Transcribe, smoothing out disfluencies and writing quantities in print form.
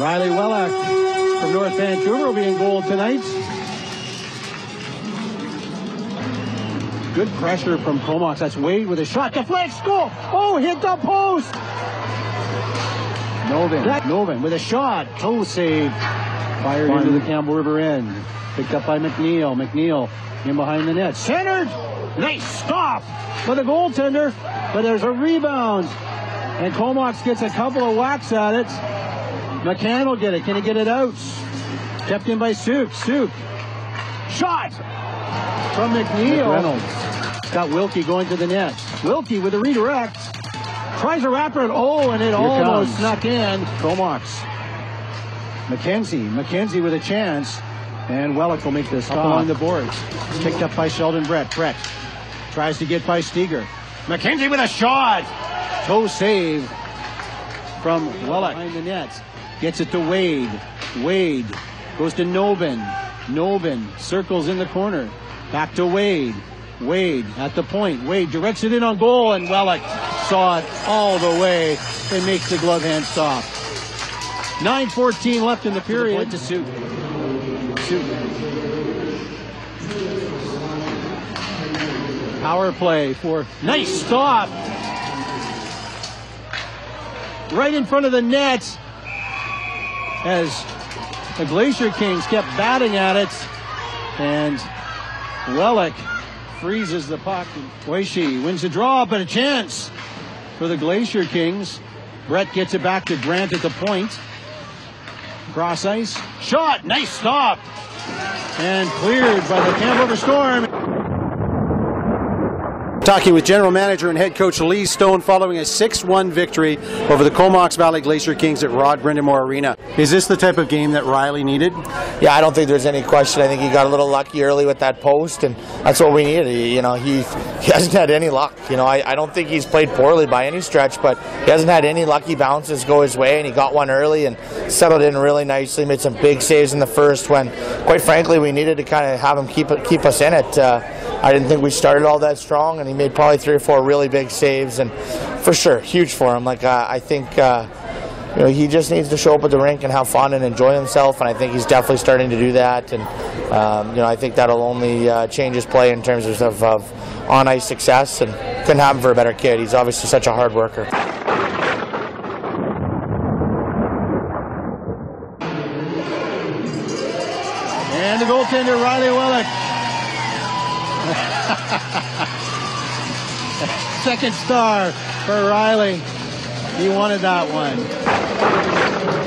Riley Wellach from North Vancouver will be in goal tonight. Good pressure from Comox. That's Wade with a shot. Deflects. Goal. Oh, hit the post. Novin with a shot. Toe save. Fired into the Campbell River end. Picked up by McNeil. McNeil in behind the net. Centered. Nice stop for the goaltender. But there's a rebound. And Comox gets a couple of whacks at it. McCann will get it. Can he get it out? Kept in by Souk. Souk. Shot from McNeil. Reynolds. Got Wilkie going to the net. Wilkie with a redirect. Tries a wrapper at and it almost snuck in. Comox. McKenzie. McKenzie with a chance. And Wellach will make this stop along the boards. Picked up by Sheldon Brett. Brett tries to get by Steger. McKenzie with a shot. Toe save from Wellach. Behind the net. Gets it to Wade. Wade goes to Novin. Novin circles in the corner. Back to Wade. Wade at the point. Wade directs it in on goal, and Wellach saw it all the way and makes the glove hand stop. 9:14 left in the period. To Souk. Power play for nice stop. Right in front of the net as the Glacier Kings kept batting at it, and Wellach freezes the puck. Weishy wins the draw, but a chance for the Glacier Kings. Brett gets it back to Grant at the point. Cross ice. Shot. Nice stop. And cleared by the Campbell River Storm. Talking with general manager and head coach Lee Stone following a 6-1 victory over the Comox Valley Glacier Kings at Rod Brindemore Arena. Is this the type of game that Riley needed? Yeah, I don't think there's any question. I think he got a little lucky early with that post, and that's what we needed. You know, he hasn't had any luck. You know, I don't think he's played poorly by any stretch, but he hasn't had any lucky bounces go his way, and he got one early and settled in really nicely, made some big saves in the first when, quite frankly, we needed to kind of have him keep us in it. I didn't think we started all that strong, and he made probably 3 or 4 really big saves, and for sure, huge for him. Like, I think... you know, he just needs to show up at the rink and have fun and enjoy himself, and I think he's definitely starting to do that. And you know, I think that'll only change his play in terms of on-ice success. And couldn't happen for a better kid. He's obviously such a hard worker. And the goaltender Riley Wellach, second star for Riley. He wanted that one.